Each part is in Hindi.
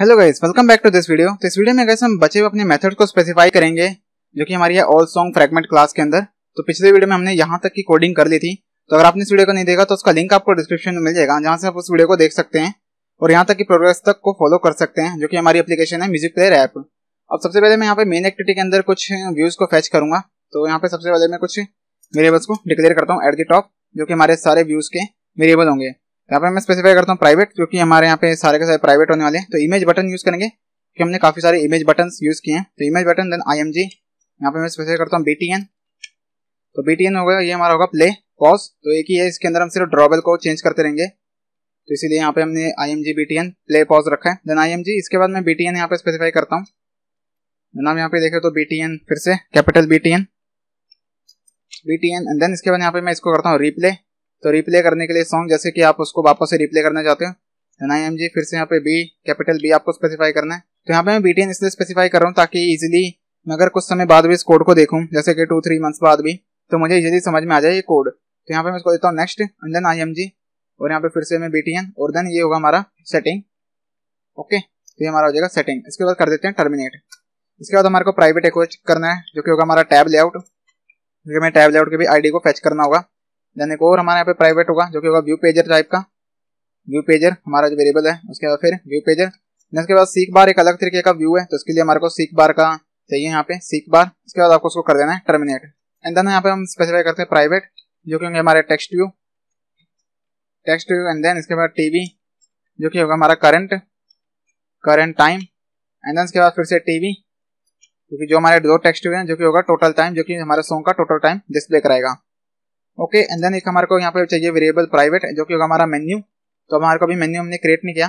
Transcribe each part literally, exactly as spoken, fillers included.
Hello guys, welcome back to this video. तो इस वीडियो में गाइस हम बचे हुए अपने मेथड को स्पेसिफाई करेंगे जो कि हमारी है ऑल सॉन्ग फ्रैगमेंट क्लास के अंदर। तो पिछले वीडियो में हमने यहाँ तक की कोडिंग कर ली थी, तो अगर आपने इस वीडियो को नहीं देखा तो उसका लिंक आपको डिस्क्रिप्शन में मिल जाएगा, जहाँ से आप उस वीडियो को देख सकते हैं और यहाँ तक की प्रोग्रेस तक को फॉलो कर सकते हैं, जो कि हमारी एप्लीकेशन है म्यूजिक प्लेयर ऐप। अब सबसे पहले मैं यहाँ पे मेन एक्टिविटी के अंदर कुछ व्यूज को फैच करूंगा। तो यहाँ पे सबसे पहले मैं कुछ वेरिएबल्स को डिक्लेयर करता हूँ एट द टॉप, जो कि हमारे सारे व्यूज के वेरिएबल होंगे। यहाँ पे मैं स्पेसिफाई करता हूँ प्राइवेट, क्योंकि हमारे यहाँ पे सारे के सारे प्राइवेट होने वाले हैं। तो इमेज बटन यूज करेंगे क्योंकि हमने काफी सारे इमेज बटन यूज किए हैं। तो image button, then I M G, यहाँ पे मैं स्पेसिफाई करता हूँ बीटीएन। तो बीटीएन होगा, ये हमारा होगा प्ले पॉज। तो एक ही है, इसके अंदर हम सिर्फ ड्रॉबेल को चेंज करते रहेंगे। तो इसीलिए यहाँ पे हमने I M G BTN play pause रखा है। देन आई एम जी, इसके बाद मैं बीटीएन यहाँ पे स्पेसिफाई करता हूँ। नाम यहाँ पे देखे तो बीटीएन, फिर से capital BTN BTN and then इसके बाद यहाँ पे मैं इसको करता हूँ रिप्ले। तो रिप्ले करने के लिए सॉन्ग, जैसे कि आप उसको वापस से रिप्ले करना चाहते हो। एन आई एम जी, फिर से यहाँ पे बी कैपिटल बी आपको स्पेसिफाई करना है। तो यहाँ पे मैं बीटीएन इसलिए स्पेसिफाई कर रहा हूँ ताकि इजीली मैं अगर कुछ समय बाद भी इस कोड को देखूँ, जैसे कि टू थ्री मंथ्स बाद भी, तो मुझे इजीली समझ में आ जाए ये कोड। तो यहाँ पे मैं इसको देता हूँ next and then I M G, और यहाँ पे फिर से मैं बीटीएन, और देन ये होगा हमारा सेटिंग। ओके, तो ये हमारा हो जाएगा सेटिंग। इसके बाद कर देते हैं टर्मिनेट। इसके बाद हमारे को प्राइवेट एक्वेस्ट करना है, जो कि होगा हमारा टैब लेआउट, जो हमें टैब लेआउट के भी आईडी को फैच करना होगा। देन एक और हमारे यहाँ पे प्राइवेट होगा, जो कि होगा व्यू पेजर टाइप का। व्यू पेजर हमारा जो वेरिएबल है, उसके बाद फिर व्यू पेजर। देन इसके बाद सीख बार, एक अलग तरीके का व्यू है, तो इसके लिए हमारे को सीख बार का चाहिए यहाँ पे, सीख बार। इसके बाद आपको उसको कर देना है टर्मिनेट। एंड देन यहाँ पे हम स्पेसिफाई करते हैं प्राइवेट, जो कि होंगे हमारे text view text view and then इसके बाद टीवी, जो कि होगा हमारा current current time. And then इसके बाद फिर से टीवी, क्योंकि जो हमारे दो टेक्स्ट व्यू हैं, जो कि होगा टोटल टाइम, जो कि हमारे सॉन्ग का टोटल टाइम डिस्प्ले कराएगा। ओके, एंड देन एक हमारे को यहाँ पे चाहिए वेरिएबल प्राइवेट, जो कि होगा हमारा मेन्यू। तो हमारे को अभी मेन्यू हमने क्रिएट नहीं किया,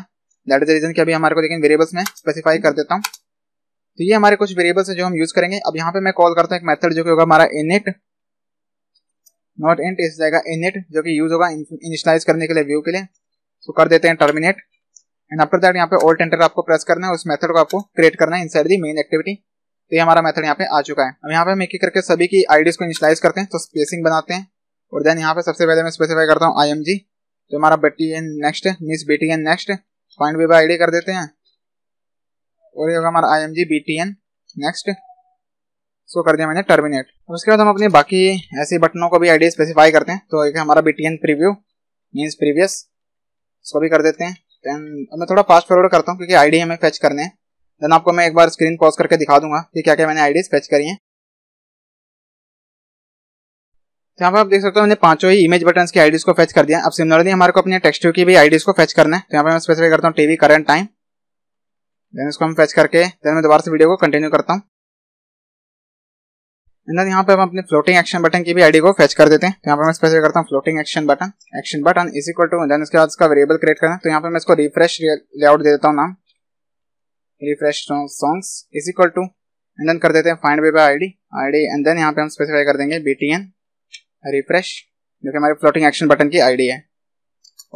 दैट इज द रीजन कि अभी हमारे को, लेकिन वेरिएबल्स में स्पेसिफाई कर देता हूँ। तो ये हमारे कुछ वेरिएबल्स है जो हम यूज करेंगे। अब यहाँ पे मैं कॉल करता हूँ एक मेथड, जो कि होगा हमारा इनिट, नॉट इंट इस जाएगा इनिट, जो कि यूज होगा इनिशलाइज करने के लिए व्यू के लिए। तो कर देते हैं टर्मिनेट। एंड आफ्टर दैट यहाँ पे ऑल्ट एंटर आपको प्रेस करना है, उस मेथड को आपको क्रिएट करना है इनसाइड दी मेन एक्टिविटी। तो ये हमारा मेथड यहाँ पे आ चुका है। अब यहाँ पे मैं एक करके सभी की आईडीज को इनिशलाइज करते हैं, तो स्पेसिंग बनाते हैं। और देन यहाँ पे सबसे पहले मैं स्पेसिफाई करता हूँ आई एम जी, तो हमारा BTN next miss BTN next point B by I D कर देते हैं, और ये होगा हमारा I M G BTN next. इसको कर दिया मैंने टर्मिनेट। और उसके बाद हम अपने बाकी ऐसे बटनों को भी आईडी स्पेसिफाई करते हैं। तो एक हमारा बीटीएन प्रीव्यू मीन्स प्रीवियस, इसको भी कर देते हैं। देन मैं थोड़ा फास्ट फॉरवर्ड करता हूँ क्योंकि आई डी हमें फैच करने हैं। देन आपको मैं एक बार स्क्रीन पॉज करके दिखा दूंगा कि क्या क्या मैंने आई डी फैच करी है। यहाँ पे आप देख सकते हो मैंने पांचों ही इमेज बटन की आईडीज को फैच कर दिया। अब सिमिलरली हमारे को अपने टेक्स्ट व्यू की भी आईडीज को फैच करना है। तो यहाँ पे मैं स्पेसिफाई करता हूँ टीवी करंट टाइम, देन इसको हम फैच करके देन मैं दोबारा से वीडियो को कंटिन्यू करता हूँ। यहाँ पे हम अपने फ्लोटिंग एक्शन बटन की भी आईडी को फैच कर देते हैं। तो यहाँ पे मैं स्पेसिफाई करता हूँ floating action button action button is equal to, then इसके बाद इसका वेरिएबल क्रिएट करना है। तो यहाँ पे मैं इसको रिफ्रेश लेआउट दे देता हूँ, नाम refresh songs is equal to, and then कर देते हैं find by ID ID and then यहाँ पे हम स्पेसिफाई कर देंगे बीटीएन रिफ्रेश, जो कि हमारे फ्लोटिंग एक्शन बटन की आईडी है।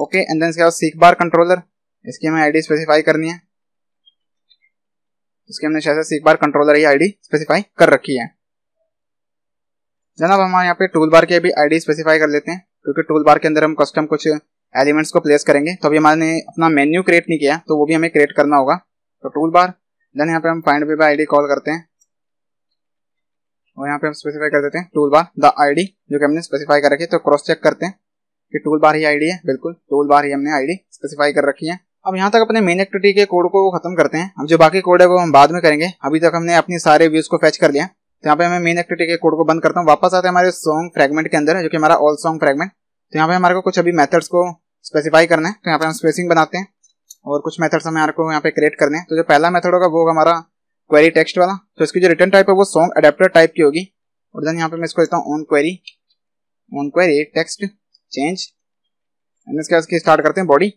ओके, एंड देन इसके बाद सीख बार कंट्रोलर, इसकी हमें आईडी स्पेसिफाई करनी है। इसकी हमने शायद सीख बार कंट्रोलर ये आईडी स्पेसिफाई कर रखी है। जनाब हमारे यहाँ पे टूल बार की भी आईडी स्पेसिफाई कर लेते हैं, क्योंकि टूल बार के अंदर हम कस्टम कुछ एलिमेंट्स को प्लेस करेंगे। तो अभी हमारे अपना मेन्यू क्रिएट नहीं किया, तो वो भी हमें क्रिएट करना होगा। तो टूल बार, देन यहाँ पे हम फाइंड बाय आईडी कॉल करते हैं, और यहाँ पे हम स्पेसिफाई कर देते हैं टूल बार द आईडी, जो कि हमने स्पेसिफाई कर रखी है। तो क्रॉस चेक करते हैं कि टूल बार ही आईडी है, बिल्कुल टूल बार ही हमने आईडी स्पेसिफाई कर रखी है। अब यहाँ तक अपने मेन एक्टिविटी के कोड को खत्म करते हैं। अब जो बाकी कोड है वो हम बाद में करेंगे, अभी तक हमने अपने सारे व्यूज को फैच कर लिया। तो यहाँ पे मैं मेन एक्टिविटी के कोड को बंद करता हूँ, वापस आते हैं हमारे सॉन्ग फ्रेगमेंट के अंदर, जो कि हमारा ऑल सॉन्ग फ्रेगमेंट। तो यहाँ पे हमारे को कुछ अभी मेथड्स को स्पेसिफाई करना है। तो यहाँ पे हम स्पेसिंग बनाते हैं और कुछ मेथड्स हमारे को यहाँ पे क्रिएट करने हैं। तो जो पहला मेथड होगा वो होगा हमारा क्वेरी टेक्स्ट वाला। तो इसकी जो रिटर्न टाइप है वो सॉन्ग अडेप्टर टाइप की होगी। और देन यहाँ पे मैं इसको देता हूँ on query on query text change, and इसके बाद स्टार्ट करते हैं बॉडी।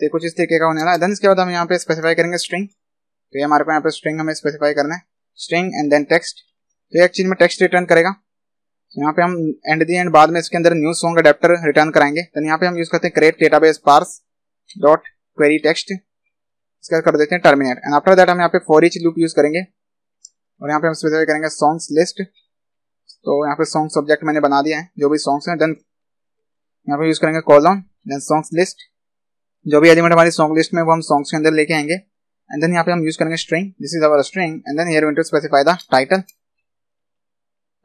तो कुछ इस तरीके का होने वाला है। देन इसके बाद हम यहाँ पे स्पेसिफाई करेंगे स्ट्रिंग। तो ये हमारे को यहाँ पे स्ट्रिंग हमें स्पेसिफाई करना है, स्ट्रिंग एंड देन टेक्स्ट। तो ये एक चीज में टेक्स्ट रिटर्न करेगा। तो यहाँ पे हम एंड दी एंड बाद में इसके अंदर न्यू सॉन्ग अडेप्टर रिटर्न कराएंगे। देन यहाँ पे हम यूज करते हैं create database parse dot query text, इसका कर देते हैं टर्मिनेट। एंड आफ्टर दैट हम यहाँ पे फॉर ईच लूप यूज करेंगे, और यहाँ पे हम स्पेसिफाई करेंगे सॉन्ग्स लिस्ट। तो यहाँ पे सॉन्ग सब्जेक्ट मैंने बना दिया है, जो भी सॉन्ग्स हैं। देन यहाँ पे यूज करेंगे कॉलन, देन सॉन्ग्स लिस्ट, जो भी एलिमेंट हमारी सॉन्ग लिस्ट में वो हम सॉन्ग्स के अंदर लेके आएंगे एंड देन यहाँ पे हम यूज करेंगे string, this is our string and then here we to specify the title,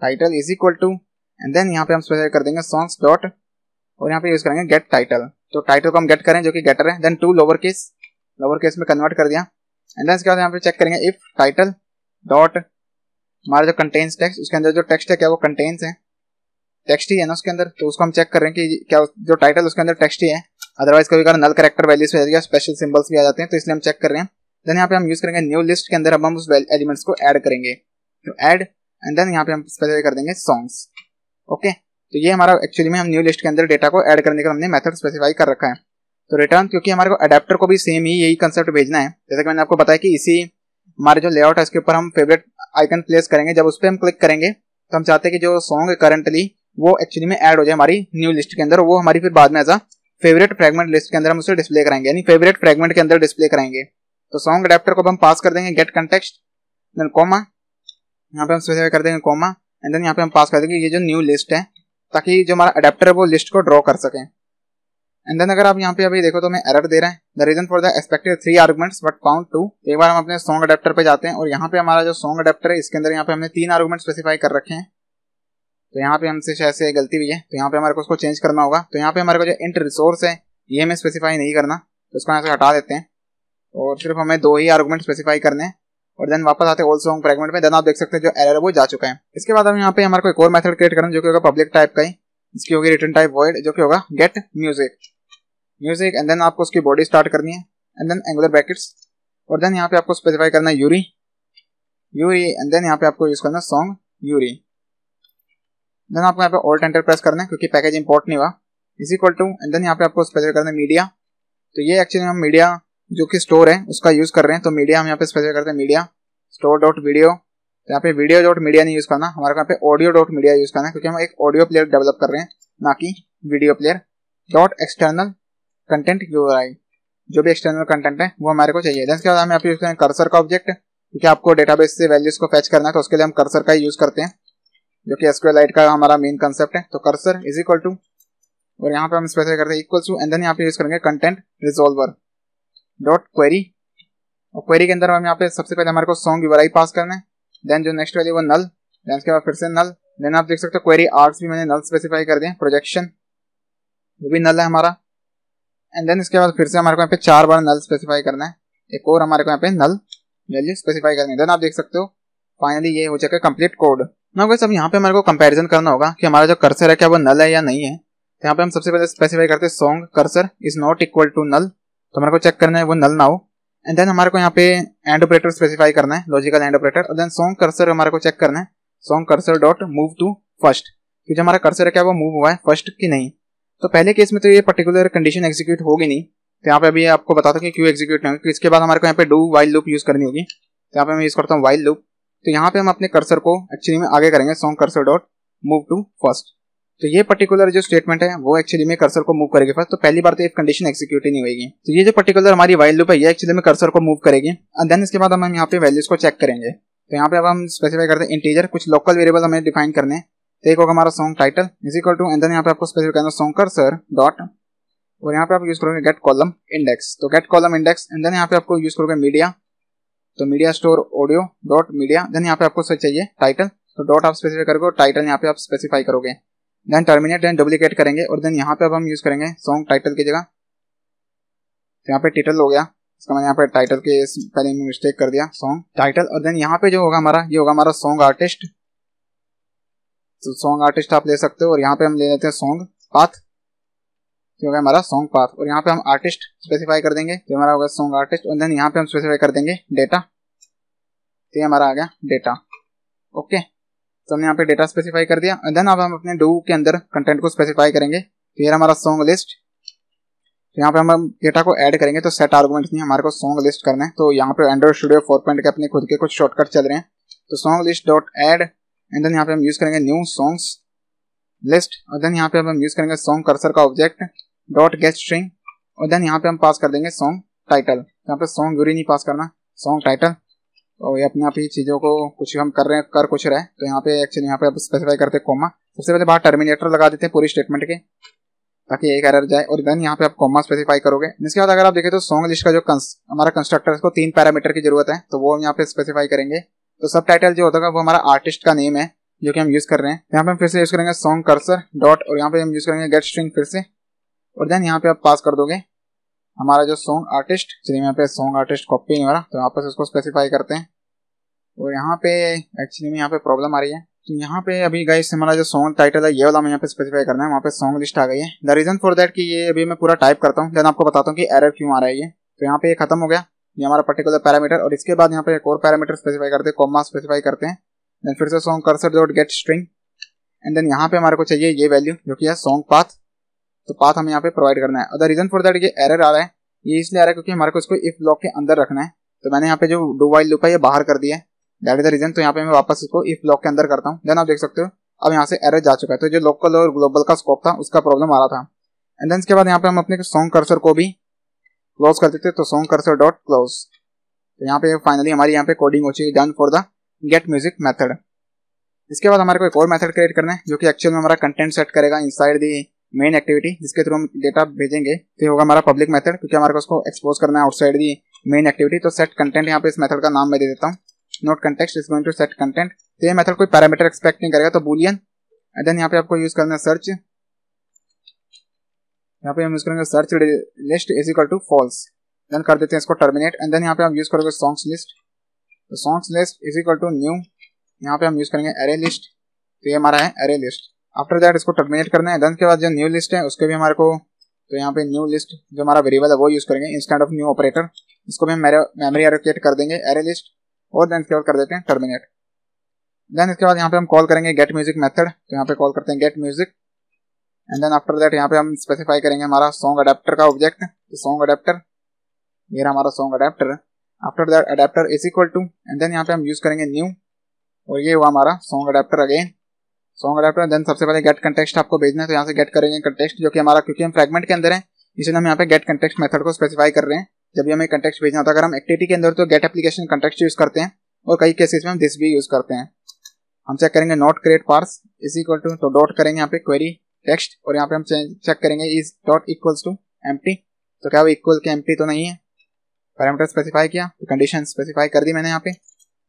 title is equal to and then यहाँ पे हम स्पेसिफाई कर देंगे सॉन्ग्स डॉट और यहाँ पे यूज करेंगे गेट टाइटल। तो टाइटल को हम गेट करें जो कि गेटर है, then to lower case, lower case में कन्वर्ट कर दिया एंड देन इसके बाद यहाँ पे चेक करेंगे इफ टाइटल डॉट हमारा जो कंटेन्स टेक्स्ट, उसके अंदर जो टेक्स्ट है क्या वो कंटेन्स है, टेक्स्ट ही है ना उसके अंदर, तो उसको हम चेक कर रहे हैं कि क्या जो टाइटल उसके अंदर टेक्स्ट ही है, अदरवाइज कभी कभी नल करेक्टर वैल्यूज भी आ जाएगा, स्पेशल सिंबल्स भी आ जाते हैं, तो इसलिए हम चेक कर रहे हैं। देन यहाँ पे हम यूज करेंगे न्यू लिस्ट के अंदर अब हम उस एलिमेंट्स को ऐड करेंगे, तो ऐड एंड देन यहाँ पे हम स्पेसिफाई कर देंगे सॉन्ग्स। ओके, तो ये हमारा एक्चुअली में हम न्यू लिस्ट के अंदर डेटा को ऐड करने का हमने मेथड स्पेसिफाई कर रखा है। तो रिटर्न, क्योंकि हमारे को अडेप्टर को भी सेम ही यही कंसेप्ट भेजना है, जैसे कि मैंने आपको बताया कि इसी हमारे जो लेआउट है उसके ऊपर हम फेवरेट आइकन प्लेस करेंगे, जब उस पर हम क्लिक करेंगे तो हम चाहते हैं कि जो सॉन्ग करंटली वो एक्चुअली में ऐड हो जाए हमारी न्यू लिस्ट के अंदर, वो हमारी फिर बाद में as a favourite fragment list के अंदर हम उसे डिस्प्ले कराएंगे, यानी फेवरेट फ्रेगमेंट के अंदर डिस्प्ले कराएंगे। तो सॉन्ग अडेप्टर को हम पास कर देंगे गेट कॉन्टेक्स्ट देन कॉमा, यहाँ पे हम स्पेसिफाई कर देंगे कॉमा एंड देन यहाँ पे हम पास कर देंगे ये जो न्यू लिस्ट है, ताकि जो हमारा अडेप्टर है वो लिस्ट को ड्रॉ कर सके। एंड देन अगर आप यहाँ पे अभी देखो तो मैं एरर दे रहा है, the reason for the expected three arguments but found two. एक बार हम अपने सॉन्ग अडेप्टर पे जाते हैं और यहाँ पे हमारा जो सॉन्ग अडेप्टर है इसके अंदर यहाँ पे हमने तीन आर्गुमेंट स्पेसिफाई कर रखे हैं, तो यहाँ पे हमसे शायद से गलती हुई है, तो यहाँ पे हमारे को उसको चेंज करना होगा। तो यहाँ पे हमारे को जो इंट रिसोर्स है ये हमें स्पेसिफाई नहीं करना, तो उसको यहाँ से हटा देते हैं और सिर्फ हमें दो ही आर्गुमेंट स्पेसिफाई करने हैं और देन वापस आते हैं ऑल सॉन्ग फ्रेगमेंट में। देन आप देख सकते हैं जो एरर है वो जा चुका है। इसके बाद हम यहाँ पे हमारे को एक और मेथड क्रिएट करना जो कि होगा पब्लिक टाइप का ही, इसकी होगी रिटर्न टाइप वॉइड जो कि होगा get music music and then आपको उसकी बॉडी स्टार्ट करनी है एंड देन एंगुलर ब्रैकेट्स और देन यहाँ पे आपको स्पेसिफाई करना है यूरी यूरी एंड देन यहाँ पे आपको यूज करना है सॉन्ग यूरी, देन आपको यहाँ पे ऑल्ट एंटर प्रेस करना है क्योंकि पैकेज इंपोर्ट नहीं हुआ, is equal to and then यहाँ पे आपको स्पेसिफाई करना है मीडिया। तो ये एक्चुअली हम मीडिया जो कि स्टोर है उसका यूज कर रहे हैं, तो मीडिया हम यहाँ पे स्पेसिफाई करते हैं मीडिया स्टोर डॉट वीडियो, यहाँ पे वीडियो डॉट मीडिया नहीं यूज करना, हमारे यहाँ पे ऑडियो डॉट मीडिया यूज करना है क्योंकि हम एक ऑडियो प्लेयर डेवलप कर रहे हैं ना कि video player. Dot external content URI, जो भी एक्सटर्नल कंटेंट है वो हमारे को चाहिए। देन इसके बाद हम यहाँ पे यूज करेंगे कर्सर का ऑब्जेक्ट क्योंकि आपको डेटाबेस से वैल्यूज को फैच करना है, तो उसके लिए हम कर्सर का ही यूज करते हैं जो कि एसक्यूएलाइट का हमारा मेन कंसेप्ट है। तो कर्सर इज इक्वल टू और यहाँ पे हम स्पेसिफाई करते हैं इक्वल टू एंड देन यहाँ पे यूज करेंगे कंटेंट रिजोल्वर डॉट क्वेरी और क्वेरी के अंदर हम यहाँ पे सबसे पहले हमारे को सॉन्ग यूआरआई पास करना है, देन जो नेक्स्ट वाली वो नल, देन उसके बाद फिर से नल, देन आप देख सकते हो क्वेरी आर्ट्स भी मैंने नल स्पेसिफाई कर दिया, प्रोजेक्शन वो भी नल है हमारा एंड देन इसके बाद फिर से हमारे को यहाँ पे चार बार नल स्पेसिफाई करना है, एक और हमारे को यहाँ पे नल वैल्यू स्पेसिफाई करनी है। देन आप देख सकते हो फाइनली ये हो चुका है कंप्लीट कोड। ना वैसे अब यहाँ पे हमारे को कंपैरिजन करना होगा कि हमारा जो कर्सर है क्या वो नल है या नहीं है। तो यहाँ पे हम सबसे पहले स्पेसिफाई करते हैं song cursor is not equal to null, तो हमारे को चेक करना है वो नल ना हो एंड देन हमारे को यहाँ पे एंड ऑपरेटर स्पेसिफाई करना है, लॉजिकल एंड ऑपरेटर, और देन सॉन्ग कर्सर हमारे को चेक करना है song cursor dot move to first, क्योंकि हमारा कर्सर है क्या वो मूव हुआ है फर्स्ट की नहीं। तो पहले केस में तो ये पर्टिकुलर कंडीशन एग्जीक्यूट होगी नहीं, तो यहाँ पे अभी आपको बताता हूँ कि क्यों एग्जीक्यूट नहीं होगी। इसके बाद हमारे को यहाँ पे डू वाइल लूप यूज करनी होगी, तो यहाँ पे मैं यूज करता हूँ वाइल लूप। तो यहाँ पे हम अपने कर्सर को एक्चुअली में आगे करेंगे song cursor dot move to first, तो ये पर्टिकुलर जो स्टेटमेंट है वो एक्चुअली में कर्सर को मूव करेगी फर्स्ट। तो पहली बार तो ये कंडीशन एग्जीक्यूट ही नहीं होगी, तो ये जो पर्टिकुलर हमारी वाइल लूप है ये एक्चुअली में कर्सर को मूव करेगी एंड देन इसके बाद हम यहाँ पे वैल्यूज को चेक करेंगे। तो यहाँ पे अब हम स्पेसिफाई करते हैं इंटीजर, कुछ लोकल वेरिएबल हमें डिफाइन करने हैं, तो एक होगा हमारा song title is equal to and then यहाँ पे आपको स्पेसिफाई करना सॉन्ग कर्सर डॉट और यहाँ पे आप यूज करोगे गेट कॉलम इंडेक्स, तो get column index and then यहाँ पे आपको यूज करोगे मीडिया, तो media store audio dot media, then यहाँ पे आपको सही चाहिए टाइटल, तो डॉट आप स्पेसिफाई करोगे और टाइटल यहाँ पे आप स्पेसिफाई करोगे, देन टर्मिनेट देन डुप्लीकेट करेंगे और देन यहाँ पे अब हम यूज करेंगे सॉन्ग टाइटल की जगह, तो यहाँ पे टाइटल हो गया इसका, मैंने यहाँ पे टाइटल के पहले में मिस्टेक कर दिया सॉन्ग टाइटल, और देन यहाँ पे जो होगा हमारा ये होगा हमारा सॉन्ग आर्टिस्ट, तो सॉन्ग आर्टिस्ट आप ले सकते हो और यहाँ पे हम ले लेते हैं सॉन्ग पाथ, तो होगा हमारा सॉन्ग पाथ और यहाँ पे हम आर्टिस्ट स्पेसिफाई कर देंगे, तो हमारा होगा सॉन्ग आर्टिस्ट और देन यहाँ पे हम स्पेसिफाई कर देंगे डेटा, तो ये हमारा आ गया डेटा। ओके, तो हमने यहाँ पे डेटा स्पेसिफाई कर दिया एंड देन अब हम अपने डू के अंदर कंटेंट को स्पेसिफाई करेंगे, तो ये हमारा सॉन्ग लिस्ट, तो यहाँ पे हम डेटा को ऐड करेंगे, तो सेट आर्गुमेंट नहीं हमारे को सॉन्ग लिस्ट करना है, तो यहाँ पे एंड्रॉइड स्टूडियो फोर पॉइंट के अपने खुद के कुछ शॉर्टकट चल रहे हैं, तो song list dot add and then यहाँ पे हम यूज करेंगे न्यू सॉन्ग्स लिस्ट और देन यहाँ पे हम यूज करेंगे सॉन्ग कर्सर का ऑब्जेक्ट डॉट गेट स्ट्रिंग और देन यहाँ पे हम पास कर देंगे सॉन्ग टाइटल, यहाँ पे सॉन्ग यूरी नहीं पास करना सॉन्ग टाइटल, और ये अपने आप ही चीज़ों को कुछ हम कर रहे हैं कर कुछ रहे हैं, तो यहाँ पे एक्चुअली यहाँ पे स्पेसिफाई करते हैं कोमा, सबसे पहले बाहर टर्मिनेटर लगा देते हैं पूरी स्टेटमेंट के, ताकि एक एरर जाए। और देन यहाँ पे आप कॉमा स्पेसिफाई करोगे। इसके बाद अगर आप देखें तो सॉन्ग लिस्ट का जो हमारा कंस्ट्रक्टर है उसको तीन पैरामीटर की जरूरत है, तो वो हम यहाँ पे स्पेसिफाई करेंगे। तो सब टाइटल जो होगा वो हमारा आर्टिस्ट का नेम है जो कि हम यूज कर रहे हैं। यहाँ पे हम फिर से यूज करेंगे सॉन्ग कर्सर डॉट और यहाँ पे हम यूज करेंगे गेट स्ट्रिंग फिर से, और देन यहाँ पे आप पास कर दोगे हमारा जो सॉन्ग आर्टिस्ट। चलिए यहाँ पे सॉन्ग आर्टिस्ट कॉपी नहीं हो रहा तो यहाँ पे उसको स्पेसिफाई करते हैं। और यहाँ पे एक्चुअली में यहाँ पे प्रॉब्लम आ रही है, तो यहाँ पे अभी गाइस हमारा जो सॉन्ग टाइटल है ये वाला हमें यहाँ पे स्पेसिफाई करना है। वहाँ पे सॉन्ग लिस्ट आ गई है। द रीजन फॉर दैट कि ये अभी मैं पूरा टाइप करता हूँ, देन आपको बताता हूँ कि एरर क्यों आ रहा है ये। तो यहाँ पे ये खत्म हो गया, ये हमारा पर्टिकुलर पैरामीटर। और इसके बाद यहाँ पे एक और पैरामीटर स्पेसिफाई करते हैं, कॉमा स्पेसिफाई करते हैं, देन फिर से song cursor dot get string and then यहाँ पे हमारे को चाहिए ये वैल्यू जो कि है सॉन्ग पाथ। तो पाथ हमें यहाँ पे प्रोवाइड करना है। और द रीजन फॉर दैट ये एरर आ रहा है, ये इसलिए आ रहा है क्योंकि हमारे को इसको इफ ब्लॉक के अंदर रखना है। तो मैंने यहाँ पे जो डू वाइल लूप है ये बाहर कर दिया है, दैट इज द रीजन। तो यहाँ पे मैं वापस इसको इफ ब्लॉक के अंदर करता हूँ, देन आप देख सकते हो अब यहाँ से एरर जा चुका है। तो जो लोकल और ग्लोबल का स्कोप था उसका प्रॉब्लम आ रहा था। एंड देन इसके बाद यहाँ पे हम अपने सॉन्ग कर्सर को भी क्लोज कर देते हैं, तो सॉन्ग कर्सर डॉट क्लोज। तो यहाँ पे फाइनली हमारी यहाँ पे कोडिंग हो चुकी है done for the get music method. इसके बाद हमारे को एक और मेथड क्रिएट करना है जो कि एक्चुअल में हमारा कंटेंट सेट करेगा इनसाइड दी मेन एक्टिविटी, जिसके थ्रू हम डेटा भेजेंगे। तो होगा हमारा पब्लिक मेथड, क्योंकि हमारे को उसको एक्सपोज करना है आउटसाइड दी मेन एक्टिविटी। तो सेट कंटेंट यहाँ पे इस मेथड का नाम मैं दे देता हूँ, note context is going to set content. तो ये मेथड कोई पैरामीटर एक्सपेक्ट नहीं करेगा, तो बूलियन। एंड देन यहाँ पे आपको यूज करना है सर्च। यहाँ पे हम यूज करेंगे search list is equal to false, then कर देते हैं इसको टर्मिनेट। एंड देन यहाँ पे हम यूज करोगे सॉन्ग्स लिस्ट, तो songs list is equal to new, यहाँ पे हम यूज करेंगे एरे लिस्ट। तो ये हमारा है एरे लिस्ट। आफ्टर दैट इसको टर्मिनेट करना है। देन के बाद जो न्यू लिस्ट है उसके भी हमारे को, तो यहाँ पे न्यू लिस्ट जो हमारा वेरिएबल है वो यूज करेंगे इंस्टेड ऑफ न्यू ऑपरेटर। इसको भी हम मेमोरी एलोकेट कर देंगे एरे लिस्ट, और देन इसके बाद कर देते हैं टर्मिनेट। देन इसके बाद यहाँ पे हम कॉल करेंगे गेट म्यूजिक मेथड, तो यहाँ पे कॉल करते हैं get music. And then after that यहाँ पे हम स्पेसिफाई करेंगे हमारा सॉन्ग अडेप्टर का ऑब्जेक्ट, सॉन्ग अडेप्टर। ये हमारा song adapter. After that adapter is equal to and then यहाँ पे हम यूज करेंगे न्यू, और ये हुआ हमारा song adapter again, song adapter. Then सबसे पहले गेट कंटेक्स्ट आपको भेजना है, तो यहाँ से गेट करेंगे कंटेक्स्ट जो कि हमारा, क्योंकि हम फ्रेगमेंट के अंदर है इसलिए हम यहाँ पे गेट कंटेक्स्ट मेथड को स्पेसिफाई कर रहे हैं। जब भी हमें कंटेक्स्ट भेजना होता है, अगर हम एक्टिविटी के अंदर तो गेट एप्लीकेशन कंटेक्स्ट यूज करते हैं, और कई केसेस में हम दिस भी यूज करते हैं। हम चेक करेंगे not create parse is equal to, तो डॉट करेंगे यहाँ पे क्वेरी टेक्स्ट, और यहाँ पे हम चेक करेंगे is dot equals to empty, तो क्या वो इक्वल के एम्प्टी तो नहीं है। पैरामीटर स्पेसिफाई किया, कंडीशन स्पेसिफाई कर दी मैंने यहाँ पे।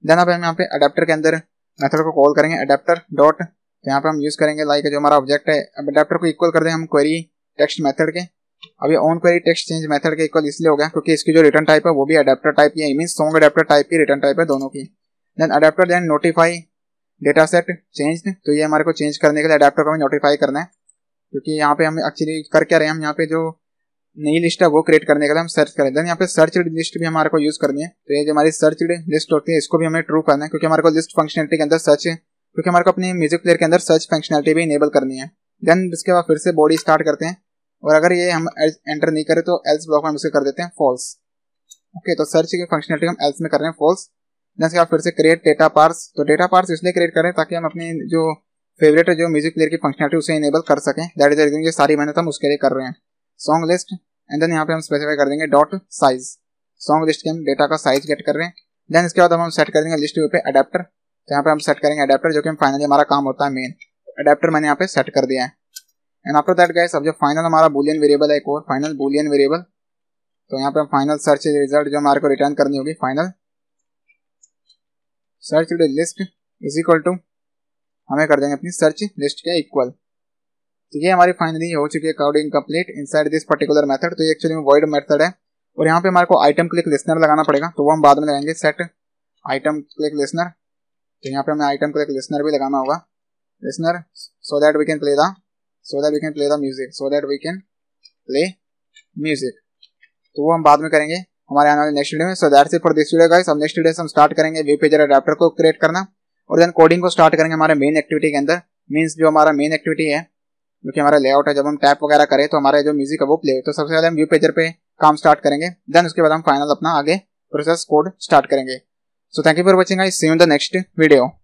देन अब हम यहाँ पे अडेप्टर के अंदर मेथड को कॉल करेंगे अडेप्टर डॉट, तो यहाँ पे हम यूज करेंगे लाइक जो हमारा ऑब्जेक्ट है। अब अडेप्टर को इक्वल कर दें हम क्वेरी टेक्स्ट मेथड के। अब ये on query text change method के इक्वल इसलिए हो गया क्योंकि इसकी जो रिटर्न टाइप है वो भी अडेप्टर टाइप की है, मीन सॉन्ग अडेप्टर टाइप की रिटर्न टाइप है दोनों की। Then adapter then notify data set changed, तो ये हमारे को चेंज करने के लिए अडेप्टर को हमें नोटिफाई करना है, क्योंकि यहाँ पे हम एक्चुअली कर क्या रहे हैं, हम यहाँ पे जो नई लिस्ट है वो क्रिएट करने के लिए हम सर्च करें। देन यहाँ पे सर्च लिस्ट भी हमारे को यूज करनी है, तो ये जो हमारी सर्च लिस्ट होती है इसको भी हमें ट्रू करना है, क्योंकि हमारे को लिस्ट फंक्शनलिटी के अंदर सर्च, क्योंकि हमारे को अपने म्यूजिक प्लेयर के अंदर सर्च फंक्शनलिटी भी इनेबल करनी है। देन इसके बाद फिर से बॉडी स्टार्ट करते हैं, और अगर ये हम एंटर नहीं करें तो एल्स ब्लॉक में हम इसे कर देते हैं फॉल्स। ओके, तो सर्च की फंक्शनलिटी हम एल्स में कर रहे हैं फॉल्स। जैसे आप फिर से क्रिएट डेटा पार्स, तो डेटा पार्स इसलिए क्रिएट करें ताकि हम अपने जो फेवरेट है जो म्यूजिक प्लेयर की फंक्शनलिटी उसे इनेबल कर सकें, दैट इज द रीजन ये सारी मेहनत हम उसके लिए कर रहे हैं। सॉन्ग लिस्ट एंड देन यहाँ पे हम स्पेसिफाई कर देंगे डॉट साइज, सॉन्ग लिस्ट के हम डेटा का साइज गेट कर रहे हैं। देन इसके बाद हम सेट कर देंगे लिस्ट पे अडेप्टर, तो यहाँ पे हम सेट करेंगे अडेप्टर जो कि फाइनली हमारा काम होता है मेन। अडेप्टर मैंने यहाँ पे सेट कर दिया है। एंड आफ्टर दैट गाइस अब जो फाइनल हमारा बूलियन वेरिएबल है, एक और फाइनल बूलियन वेरिएबल, तो यहाँ पे हम फाइनल सर्च रिजल्ट जो हमारे को रिटर्न करनी होगी, final search list is equal to हमें कर देंगे अपनी सर्च लिस्ट के इक्वल। तो ये हमारी फाइनली हो चुकी है coding complete inside this particular method. तो ये एक्चुअली में वॉइड मेथड है, और यहाँ पे हमारे को आइटम क्लिक लिसनर लगाना पड़ेगा, तो वो हम बाद में लगाएंगे सेट आइटम क्लिक लिसनर। तो यहाँ पे हमें आइटम क्लिक लिसनर भी लगाना होगा listener, so that we can play the so that we can play the music, so that we can play music। तो वो हम बाद में करेंगे हमारे आने वाले नेक्स्ट वीडियो में। So that's it for this video guys. हम नेक्स्ट वीडियो से हम स्टार्ट करेंगे वेब पेजर अडेप्टर को क्रिएट करना, और देन कोडिंग को स्टार्ट करेंगे हमारे मेन एक्टिविटी के अंदर। मीन्स जो हमारा मेन एक्टिविटी है जो कि हमारा लेआउट है, जब हम टैप वगैरह करें तो हमारे जो म्यूजिक है वो प्ले हो। तो सबसे पहले हम वेब पेजर पे काम स्टार्ट करेंगे, देन उसके बाद हम फाइनल अपना आगे प्रोसेस कोड स्टार्ट करेंगे। So thank you for watching guys, see you in the next video.